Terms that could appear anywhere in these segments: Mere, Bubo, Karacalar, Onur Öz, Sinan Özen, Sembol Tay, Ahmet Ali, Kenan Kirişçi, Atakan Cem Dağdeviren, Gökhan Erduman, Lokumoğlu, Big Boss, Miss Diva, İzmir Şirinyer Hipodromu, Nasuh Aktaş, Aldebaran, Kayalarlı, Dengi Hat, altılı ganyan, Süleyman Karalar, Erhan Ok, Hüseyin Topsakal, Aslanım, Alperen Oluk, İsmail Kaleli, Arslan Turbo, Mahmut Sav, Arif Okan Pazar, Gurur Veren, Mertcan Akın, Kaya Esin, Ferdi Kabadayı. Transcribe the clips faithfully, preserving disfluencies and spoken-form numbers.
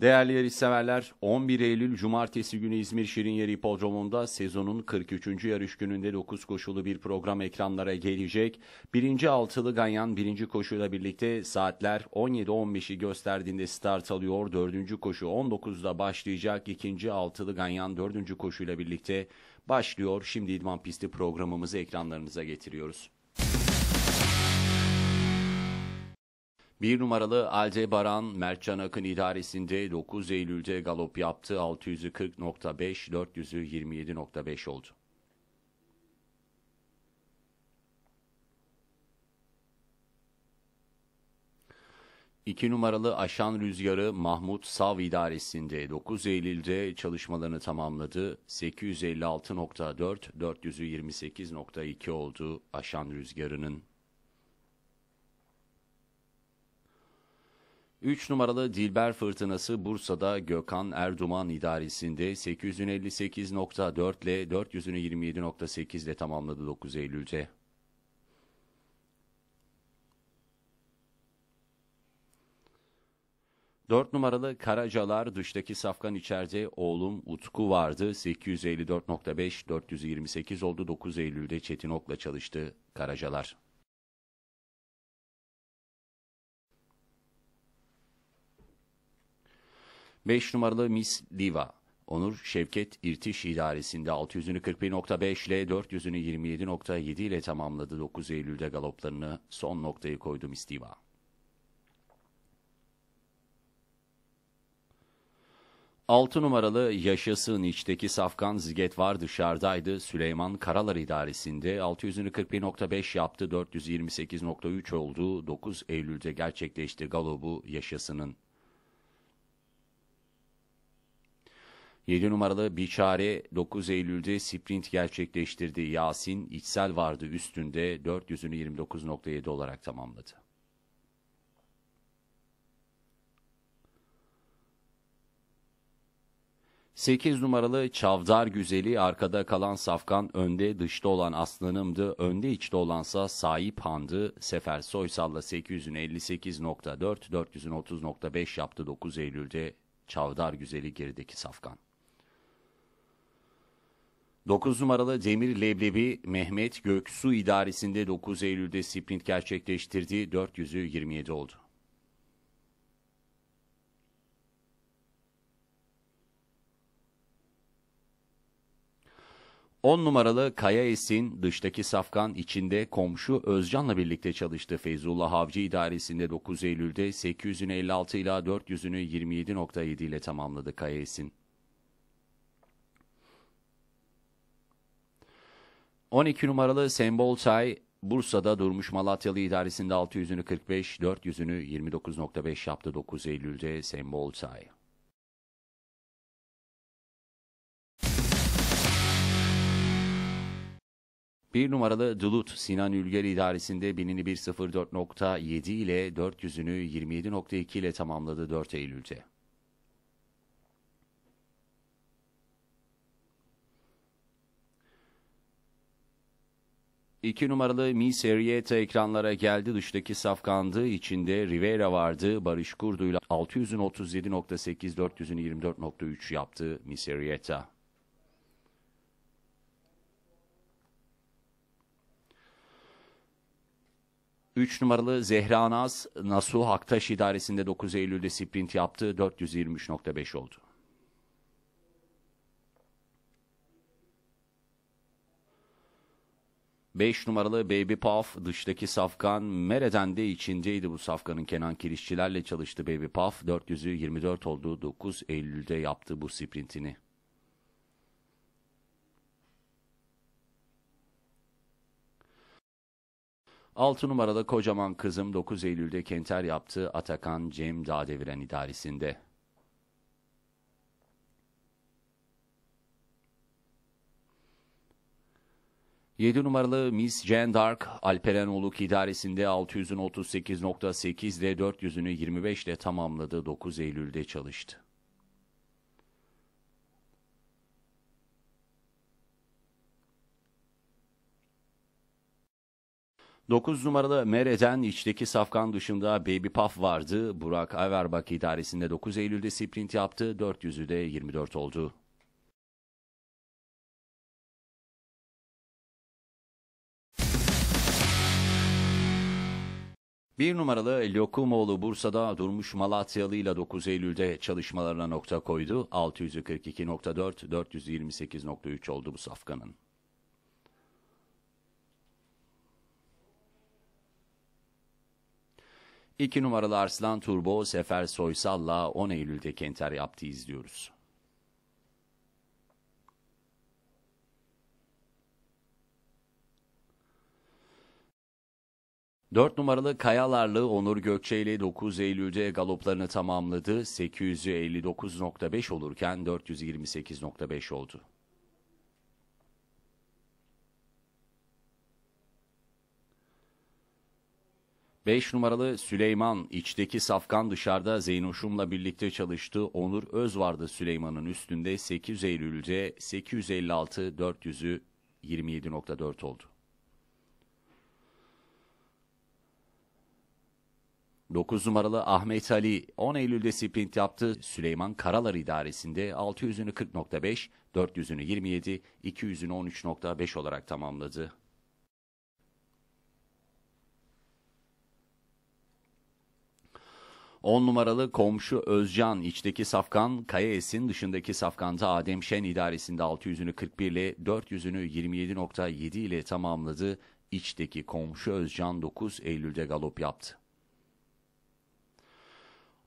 Değerli yarışseverler, on bir Eylül Cumartesi günü İzmir Şirinyer Hipodromu'nda sezonun kırk üçüncü yarış gününde dokuz koşulu bir program ekranlara gelecek. birinci altılı ganyan birinci koşuyla birlikte saatler on yedi on beşi gösterdiğinde start alıyor. dördüncü koşu on dokuzda başlayacak. ikinci altılı ganyan dördüncü koşuyla birlikte başlıyor. Şimdi idman pisti programımızı ekranlarınıza getiriyoruz. Bir numaralı Aldebaran, Mertcan Akın idaresinde dokuz Eylül'de galop yaptı. altı yüzü kırk nokta beş, dört yüzü yirmi yedi nokta beş oldu. İki numaralı Aşan Rüzgarı, Mahmut Sav idaresinde dokuz Eylül'de çalışmalarını tamamladı. sekiz yüz elli altı nokta dört, dört yüzü yirmi sekiz nokta iki oldu Aşan Rüzgarı'nın. üç numaralı Dilber Fırtınası Bursa'da Gökhan Erduman idaresinde sekiz yüz elli sekiz nokta dört ile dört yüzü yirmi yedi nokta sekiz ile tamamladı dokuz Eylül'de. dört numaralı Karacalar dıştaki safkan içeride oğlum Utku vardı. sekiz yüz elli dört nokta beş, dört yüzü yirmi sekiz oldu. dokuz Eylül'de Çetin Ok'la çalıştı Karacalar. beş numaralı Miss Diva, Onur Şevket İrtiş idaresinde altı yüzü kırk bir nokta beş ile dört yüzü yirmi yedi nokta yedi ile tamamladı. dokuz Eylül'de galoplarını son noktayı koydu Miss Diva. altı numaralı Yaşasın içteki safkan Ziget var dışarıdaydı. Süleyman Karalar idaresinde altı yüzü kırk bir nokta beş yaptı. dört yüzü yirmi sekiz nokta üç oldu. dokuz Eylül'de gerçekleşti galobu Yaşasın'ın. yedi numaralı Biçare dokuz Eylül'de sprint gerçekleştirdi. Yasin içsel vardı üstünde dört yüzü yirmi dokuz nokta yedi olarak tamamladı. sekiz numaralı Çavdar Güzeli arkada kalan safkan önde dışta olan Aslanım'dı. Önde içte olansa Sahip Han'dı. Sefer Soysal'la sekiz yüz elli sekiz nokta dört, dört yüzü otuz nokta beş yaptı dokuz Eylül'de. Çavdar Güzeli gerideki safkan. dokuz numaralı Demir Leblebi Mehmet Göksu idaresinde dokuz Eylül'de sprint gerçekleştirdi. dört yüzü yirmi yedi oldu. on numaralı Kaya Esin dıştaki safkan içinde komşu Özcan'la birlikte çalıştı. Feyzullah Avcı idaresinde dokuz Eylül'de sekiz yüz elli altı ile dört yüzü yirmi yedi nokta yedi ile tamamladı Kaya Esin. on iki numaralı Sembol Tay Bursa'da durmuş Malatyalı idaresinde altı yüzü kırk beş, dört yüzü yirmi dokuz nokta beş yaptı dokuz Eylül'de Sembol Tay. bir numaralı Dulut Sinan Ülger idaresinde binini bir sıfır dört nokta yedi ile dört yüzü yirmi yedi nokta iki ile tamamladı dört Eylül'de. iki numaralı Miss Arrieta ekranlara geldi. Dıştaki safkandı. İçinde Rivera vardı. Barış Kurdu ile altı yüzü otuz yedi nokta sekiz, dört yüzü yirmi dört nokta üç yaptı Miss Arrieta. üç numaralı Zehra Naz, Nasuh Aktaş idaresinde dokuz Eylül'de sprint yaptı. dört yüzü yirmi üç nokta beş oldu. beş numaralı Baby Puff, dıştaki safkan Mere'den de içindeydi bu safkanın. Kenan Kirişçilerle çalıştı Baby Puff. dört yüzü yirmi dört oldu. dokuz Eylül'de yaptı bu sprintini. altı numaralı Kocaman Kızım dokuz Eylül'de Kenter yaptı. Atakan Cem Dağdeviren idaresinde. yedi numaralı Miss Jean Dark Alperen Oluk idaresinde altı yüzü otuz sekiz nokta sekiz ile dört yüzü yirmi beş ile tamamladı. dokuz Eylül'de çalıştı. dokuz numaralı Mere'den içteki safkan dışında Baby Puff vardı. Burak Averbak idaresinde dokuz Eylül'de sprint yaptı. dört yüzü de yirmi dört oldu. bir numaralı Lokumoğlu Bursa'da Durmuş Malatyalı ile dokuz Eylül'de çalışmalarına nokta koydu. altı yüzü kırk iki nokta dört, dört yüz yirmi sekiz nokta üç oldu bu safkanın. iki numaralı Arslan Turbo Sefer Soysal'la on Eylül'de Kenter yaptı, izliyoruz. dört numaralı Kayalarlı Onur Gökçe'yle dokuz Eylül'de galoplarını tamamladı. sekiz yüz elli dokuz nokta beş olurken dört yüz yirmi sekiz nokta beş oldu. beş numaralı Süleyman içteki safkan dışarıda Zeynoşum'la birlikte çalıştı. Onur Öz vardı Süleyman'ın üstünde. sekiz Eylül'de sekiz yüz elli altı, dört yüzü yirmi yedi nokta dört oldu. dokuz numaralı Ahmet Ali on Eylül'de sprint yaptı. Süleyman Karalar idaresinde altı yüzünü kırk nokta beş, dört yüzünü yirmi yedi, iki yüzünü on üç nokta beş olarak tamamladı. on numaralı Komşu Özcan içteki safkan Kaya Esin dışındaki safkanda Adem Şen idaresinde altı yüzünü kırk bir ile dört yüzünü yirmi yedi nokta yedi ile tamamladı. İçteki Komşu Özcan dokuz Eylül'de galop yaptı.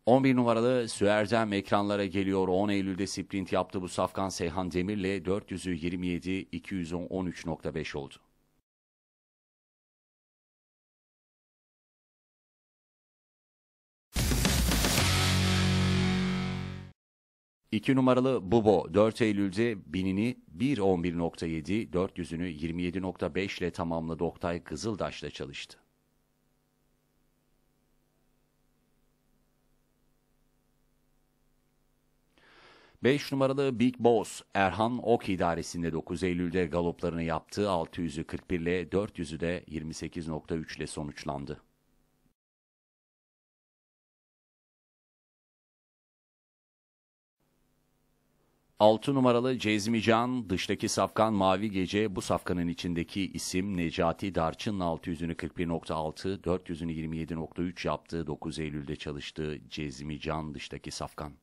on bir numaralı Süerdem ekranlara geliyor. on Eylül'de sprint yaptı bu safkan Seyhan Demir'le dört yüzü yirmi yedi, iki yüz on üç nokta beş oldu. iki numaralı Bubo dört Eylül'de binini bir on bir nokta yedi, dört yüzünü yirmi yedi nokta beş ile tamamladı. Oktay Kızıldaş'la çalıştı. beş numaralı Big Boss Erhan Ok idaresinde dokuz Eylül'de galoplarını yaptı. altı yüzü kırk bir ile dört yüzü de yirmi sekiz nokta üç ile sonuçlandı. altı numaralı Cezmican dıştaki safkan Mavi Gece, bu safkanın içindeki isim Necati Darçın'ın altı yüzünü kırk bir nokta altı, dört yüzünü yirmi yedi nokta üç yaptı. dokuz Eylül'de çalıştı Cezmican dıştaki safkan.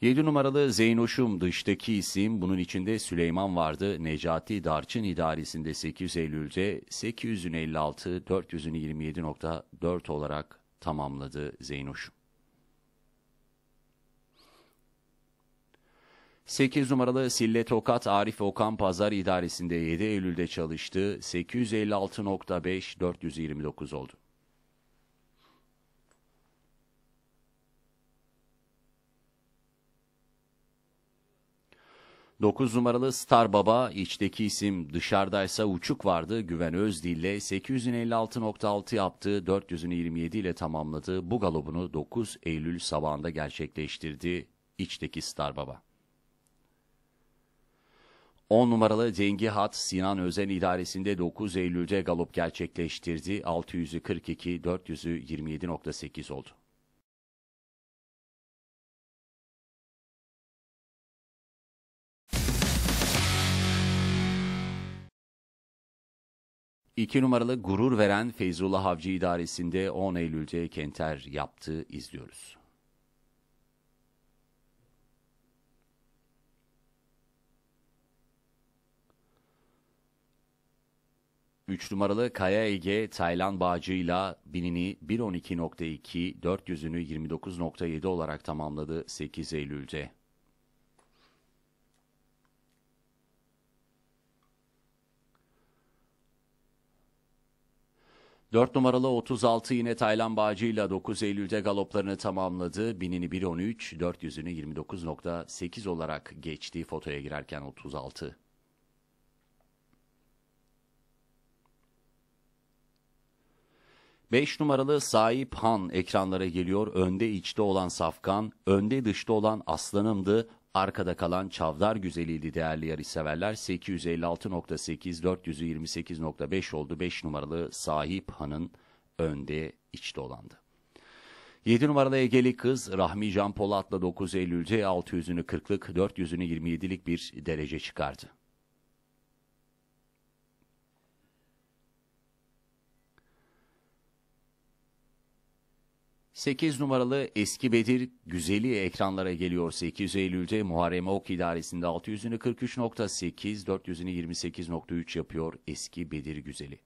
yedi numaralı Zeynoşum dıştaki isim, bunun içinde Süleyman vardı. Necati Darçın idaresinde sekiz Eylül'de sekiz yüz elli altı, dört yüzünü yirmi yedi nokta dört olarak tamamladı Zeynoşum. sekiz numaralı Sille Tokat Arif Okan Pazar idaresinde yedi Eylül'de çalıştı. sekiz yüz elli altı nokta beş, dört yüz yirmi dokuz oldu. dokuz numaralı Star Baba içteki isim dışarıdaysa Uçuk vardı. Güven Özdil'le sekiz yüz elli altı nokta altı yaptı. dört yüzünü yirmi yedi ile tamamladı. Bu galobunu dokuz Eylül sabahında gerçekleştirdi içteki Star Baba. on numaralı Dengi Hat Sinan Özen idaresinde dokuz Eylül'de galop gerçekleştirdi. altı yüzü kırk iki, dört yüzü yirmi yedi nokta sekiz oldu. iki numaralı Gurur Veren Feyzullah Avcı idaresinde on Eylül'de Kenter yaptı, izliyoruz. üç numaralı Kaya Ege Taylan Bağcı'yla binini bir on iki nokta iki, dört yüzünü yirmi dokuz nokta yedi olarak tamamladı sekiz Eylül'de. dört numaralı otuz altı yine Taylan Bağcı'yla dokuz Eylül'de galoplarını tamamladı. binini bir on üç, dört yüzünü yirmi dokuz nokta sekiz olarak geçti fotoya girerken otuz altı. beş numaralı Sahip Han ekranlara geliyor. Önde içte olan safkan, önde dışta olan Aslanım'dı. Arkada kalan Çavdar Güzeli'ydi değerli yarışseverler. sekiz yüz elli altı nokta sekiz, dört yüz yirmi sekiz nokta beş oldu. beş numaralı Sahip Han'ın önde içte olandı. yedi numaralı Egeli Kız Rahmi Can Polat'la dokuz yüz ellide altı yüzünü kırklık, dört yüzünü yirmi yedilik bir derece çıkardı. sekiz numaralı Eski Bedir Güzeli ekranlara geliyor. sekiz yüz ellide Muharrem Ok idaresinde altı yüzünü kırk üç nokta sekiz, dört yüzünü yirmi sekiz nokta üç yapıyor Eski Bedir Güzeli.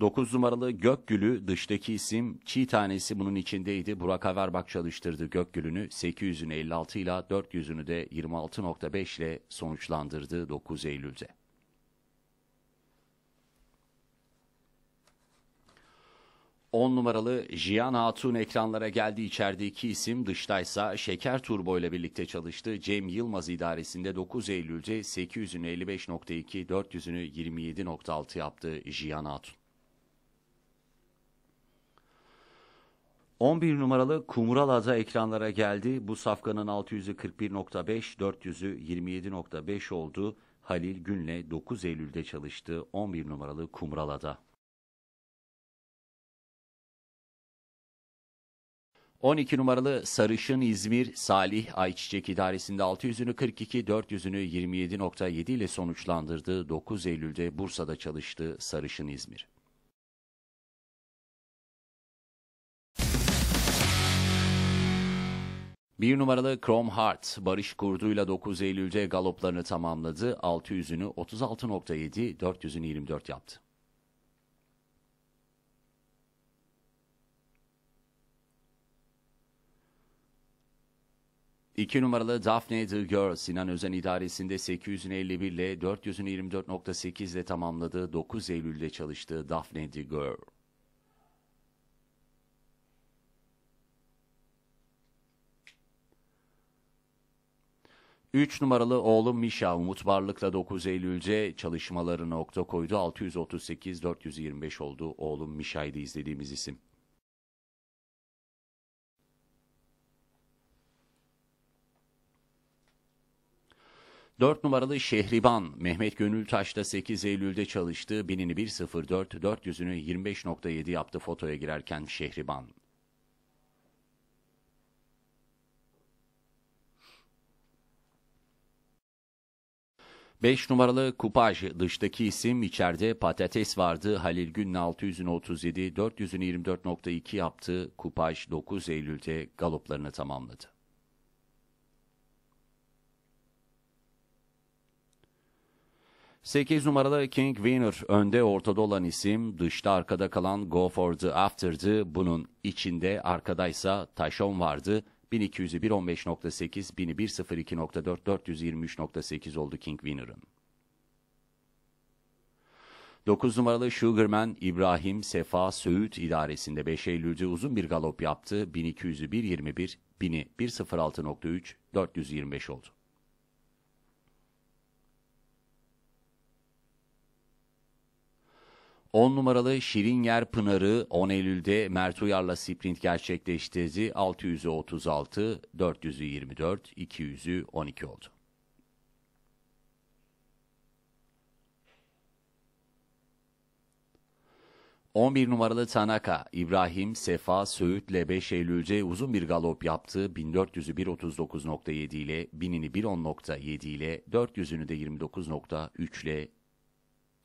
dokuz numaralı Gökgül'ü dıştaki isim çiğ tanesi bunun içindeydi. Burak Averbak çalıştırdı Gökgül'ünü. sekiz yüzünü elli altı ile dört yüzünü de yirmi altı nokta beş ile sonuçlandırdı dokuz Eylül'de. on numaralı Jiyan Hatun ekranlara geldi. İçerideki isim dıştaysa Şeker Turbo ile birlikte çalıştı. Cem Yılmaz idaresinde dokuz Eylül'de sekiz yüzünü elli beş nokta iki, dört yüzünü yirmi yedi nokta altı yaptı Jiyan Hatun. on bir numaralı Kumral Ada ekranlara geldi. Bu safkanın altı yüzü kırk bir nokta beş, dört yüzü yirmi yedi nokta beş oldu. Halil Gün'le dokuz Eylül'de çalıştı on bir numaralı Kumral Ada. on iki numaralı Sarışın İzmir Salih Ayçiçek idaresinde altı yüzünü kırk iki, dört yüzünü yirmi yedi nokta yedi ile sonuçlandırdı. dokuz Eylül'de Bursa'da çalıştı Sarışın İzmir. bir numaralı Chrome Heart Barış Kurdu'yla dokuz Eylül'de galoplarını tamamladı. altı yüzünü otuz altı nokta yedi, dört yüzünü yirmi dört yaptı. iki numaralı Daphne The Girl Sinan Özen idaresinde sekiz yüzünü elli bir ile dört yüzünü yirmi dört nokta sekiz ile tamamladı. dokuz Eylül'de çalıştı Daphne The Girl. üç numaralı oğlum Mişa Umut Varlık'la dokuz Eylül'de çalışmaları nokta koydu. altı yüz otuz sekiz dört yüz yirmi beş oldu. Oğlum Mişa'ydı izlediğimiz isim. dört numaralı Şehriban Mehmet Gönültaş'ta sekiz Eylül'de çalıştı. binini bir sıfır dört, dört yüzünü yirmi beş nokta yedi yaptı fotoya girerken Şehriban. beş numaralı Kupaj dıştaki isim içeride patates vardı. Halil Gün'le altı yüzünü otuz yedi, dört yüzünü yirmi dört nokta iki yaptı. Kupaj dokuz Eylül'de galoplarını tamamladı. sekiz numaralı King Winner önde ortada olan isim dışta arkada kalan Go For The After'dı. Bunun içinde arkadaysa Taşon vardı. bin iki yüzü bir on beş nokta sekiz, bini bir sıfır iki nokta dört, dört yüz yirmi üç nokta sekiz oldu King Winner'ın. dokuz numaralı Sugarman İbrahim Sefa Söğüt idaresinde beş Eylül'de uzun bir galop yaptı. bin iki yüzü bir yirmi bir, bini bir sıfır altı nokta üç, dört yüz yirmi beş oldu. on numaralı Şirinyer Pınarı on Eylül'de Mert Uyar'la sprint gerçekleştirdi. altı yüzü otuz altı, dört yüzü yirmi dört, iki yüzü on iki oldu. on bir numaralı Tanaka İbrahim Sefa Söğüt'le beş Eylül'de uzun bir galop yaptı. bin dört yüzü bir otuz dokuz nokta yedi ile, binini bir on nokta yedi ile, dört yüzünü de yirmi dokuz nokta üç ile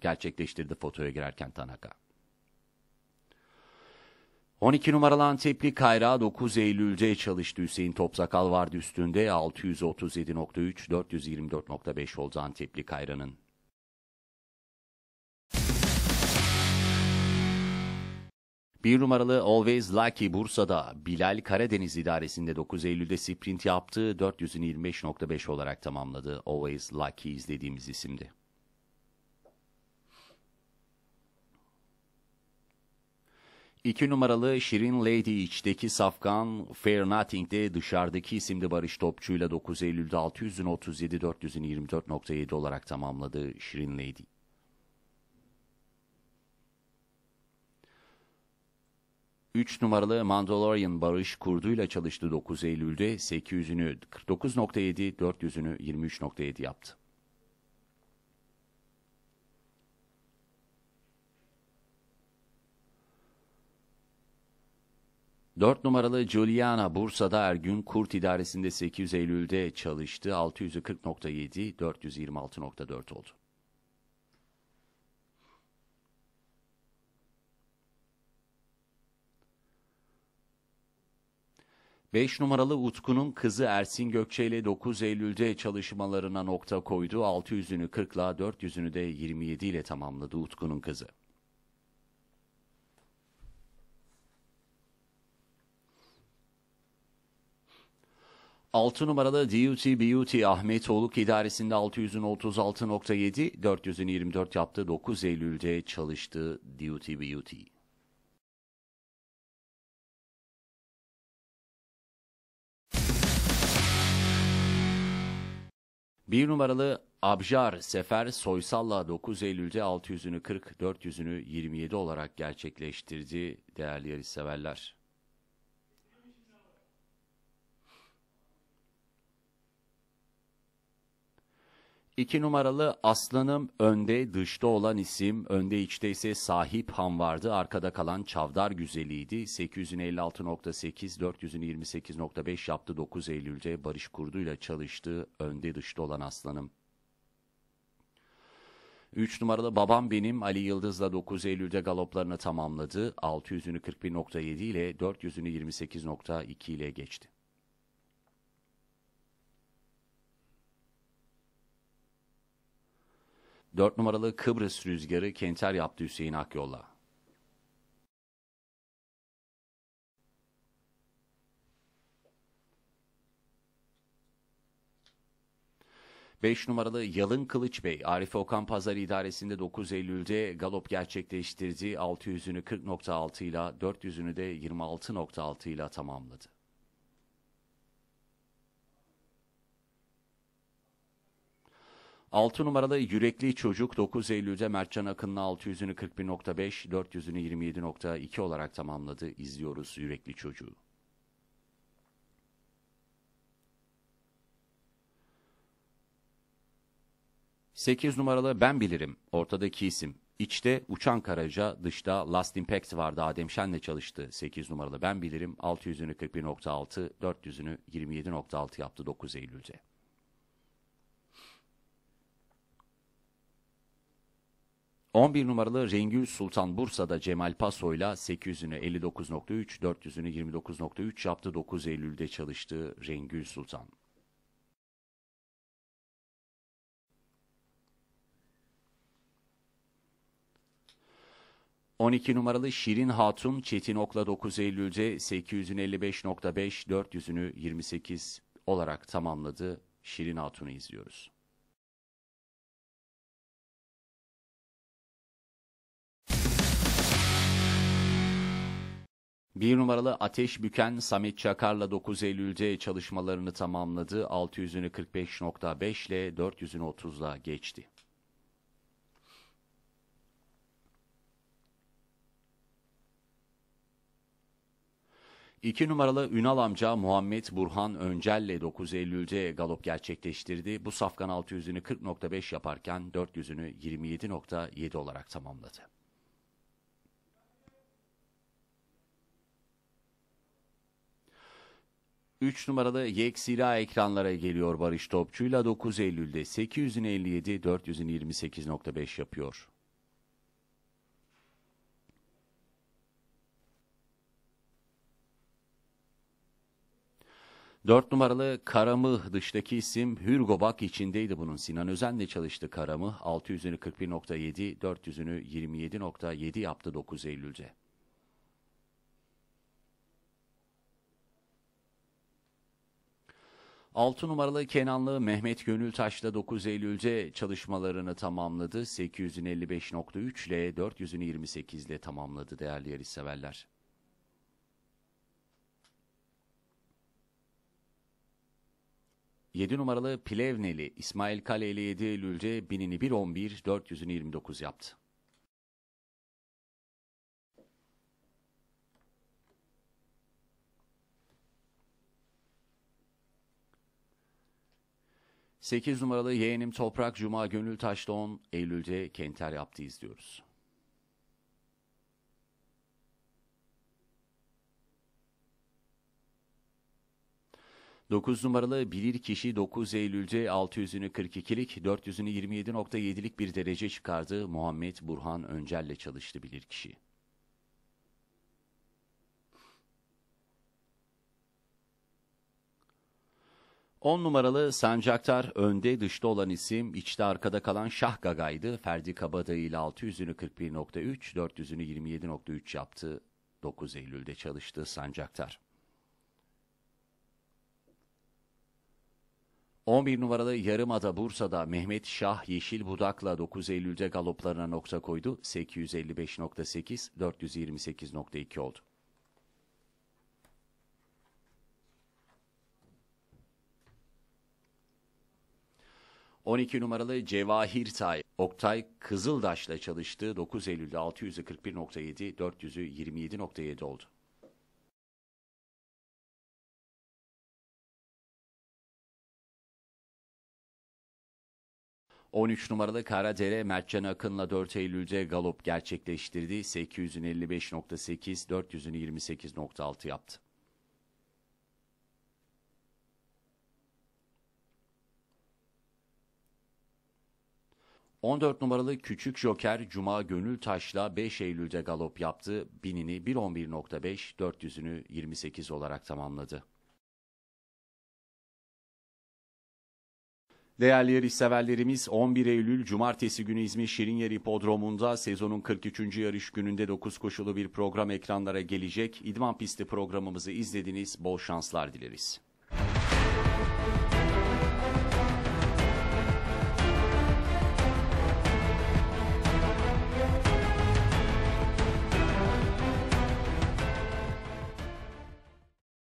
gerçekleştirdi fotoya girerken Tanaka. on iki numaralı Antepli Kayra dokuz Eylül'de çalıştı. Hüseyin Topsakal vardı üstünde. altı yüz otuz yedi nokta üç, dört yüz yirmi dört nokta beş oldu Antepli Kayra'nın. bir numaralı Always Lucky Bursa'da Bilal Karadeniz idaresinde dokuz Eylül'de sprint yaptı. dört yüzünü yirmi beş nokta beş olarak tamamladı. Always Lucky izlediğimiz isimdi. iki numaralı Şirin Lady içteki safkan Fair Nothing'de dışarıdaki isimli Barış Topçu'yla dokuz Eylül'de altı yüzünü otuz yedi, dört yüzünü yirmi dört nokta yedi olarak tamamladı Şirin Lady. üç numaralı Mandalorian Barış Kurdu ile çalıştı dokuz Eylül'de, sekiz yüzünü kırk dokuz nokta yedi, dört yüzünü yirmi üç nokta yedi yaptı. dört numaralı Juliana Bursa'da Ergün Kurt idaresinde sekiz Eylül'de çalıştı. altı yüzü kırk nokta yedi, dört yüz yirmi altı nokta dört oldu. beş numaralı Utku'nun kızı Ersin Gökçe ile dokuz Eylül'de çalışmalarına nokta koydu. altı yüzünü kırkla, dört yüzünü de yirmi yedi ile tamamladı Utku'nun kızı. altı numaralı Duty Beauty Ahmet Oluk idaresinde altı yüzün otuz altı nokta yedi, dört yüzün yirmi dört yaptı. dokuz Eylül'de çalıştı Duty Beauty. bir numaralı Abjar Sefer Soysal'la dokuz Eylül'de altı yüzünü kırk, dört yüzünü yirmi yedi olarak gerçekleştirdi değerli yarışseverler. İki numaralı Aslanım önde dışta olan isim, önde içte ise Sahip Han vardı. Arkada kalan Çavdar Güzeli'ydi. sekiz yüz elli altı nokta sekiz, dört yüz yirmi sekiz nokta beş yaptı. dokuz Eylül'de Barış Kurdu ile çalıştı önde dışta olan Aslanım. üç numaralı Babam Benim Ali Yıldız'la dokuz Eylül'de galoplarını tamamladı. altı yüzünü kırk bir nokta yedi ile dört yüzünü yirmi sekiz nokta iki ile geçti. dört numaralı Kıbrıs Rüzgarı Kenter yaptı Hüseyin Akyol'la. beş numaralı Yalın Kılıç Bey Arif Okan Pazar idaresinde dokuz Eylül'de galop gerçekleştirdi. altı yüzünü kırk nokta altı ile dört yüzünü de yirmi altı nokta altı ile tamamladı. altı numaralı Yürekli Çocuk dokuz Eylül'de Mertcan Akın'ın altı yüzünü kırk bir nokta beş, dört yüzünü yirmi yedi nokta iki olarak tamamladı. İzliyoruz Yürekli Çocuğu. sekiz numaralı Ben Bilirim, ortadaki isim. İçte Uçan Karaca, dışta Last Impact vardı. Adem Şen'le çalıştı. sekiz numaralı Ben Bilirim, altı yüzünü kırk bir nokta altı, dört yüzünü yirmi yedi nokta altı yaptı dokuz Eylül'de. on bir numaralı Rengül Sultan Bursa'da Cemal Paso'yla sekiz yüzünü elli dokuz nokta üç, dört yüzünü yirmi dokuz nokta üç yaptı. dokuz Eylül'de çalıştı Rengül Sultan. on iki numaralı Şirin Hatun Çetin Ok'la dokuz Eylül'de sekiz yüzünü elli beş nokta beş, dört yüzünü yirmi sekiz olarak tamamladı. Şirin Hatun'u izliyoruz. bir numaralı Ateş Büken Samet Çakar'la dokuz Eylül'de çalışmalarını tamamladı. altı yüzünü kırk beş nokta beş ile dört yüzünü otuzla geçti. iki numaralı Ünal Amca Muhammed Burhan Öncel'le dokuz Eylül'de galop gerçekleştirdi. Bu safkan altı yüzünü kırk nokta beş yaparken dört yüzünü yirmi yedi nokta yedi olarak tamamladı. üç numaralı Yeksira ekranlara geliyor Barış Topçu'yla dokuz Eylül'de sekiz yüz elli yedi, dört yüz yirmi sekiz nokta beş yapıyor. dört numaralı Karamıh dıştaki isim Hürgo Bak içindeydi bunun. Sinan Özen'le çalıştı Karamıh. altı yüzünü kırk bir nokta yedi, dört yüzünü yirmi yedi nokta yedi yaptı dokuz Eylül'de. altı numaralı Kenanlı Mehmet Gönültaş'la dokuz Eylül'de çalışmalarını tamamladı. sekiz yüz elli beş nokta üç ile dört yüzünü yirmi sekiz ile tamamladı değerli yarışseverler. yedi numaralı Plevneli İsmail Kaleli yedi Eylül'de binini bir on bir, dört yüzünü yirmi dokuz yaptı. sekiz numaralı yeğenim Toprak Cuma Gönül Taş'ta on Eylül'de Kenter yaptı izliyoruz. dokuz numaralı Bilir Kişi dokuz Eylül'de altı yüzünü kırk ikilik, dört yüzünü yirmi yedi nokta yedilik bir derece çıkardı. Muhammed Burhan Öncel'le çalıştı Bilir Kişi. on numaralı Sancaktar önde dışta olan isim, içte arkada kalan Şah Gaga'ydı. Ferdi Kabadayı ile altı yüzünü kırk bir nokta üç, dört yüzünü yirmi yedi nokta üç yaptı. dokuz Eylül'de çalıştı Sancaktar. on bir numaralı Yarımada Bursa'da Mehmet Şah Yeşil Budak'la dokuz Eylül'de galoplarına nokta koydu. sekiz yüz elli beş nokta sekiz, dört yüz yirmi sekiz nokta iki oldu. on iki numaralı Cevahir Tay Oktay Kızıldaş'la çalıştı. dokuz Eylül'de altı yüzü kırk bir nokta yedi, dört yüzü yirmi yedi nokta yedi oldu. on üç numaralı Karadere Mertcan Akın'la dört Eylül'de galop gerçekleştirdi. sekiz yüz elli beş nokta sekiz, dört yüzü yirmi sekiz nokta altı yaptı. on dört numaralı Küçük Joker Cuma Gönül Taş'la beş Eylül'de galop yaptı. Binini bir on bir nokta beş, dört yüzünü yirmi sekiz olarak tamamladı. Değerli yarışseverlerimiz, on bir Eylül Cumartesi günü İzmir Şirinyer Hipodromu'nda sezonun kırk üçüncü yarış gününde dokuz koşulu bir program ekranlara gelecek. İdman Pisti programımızı izlediniz. Bol şanslar dileriz.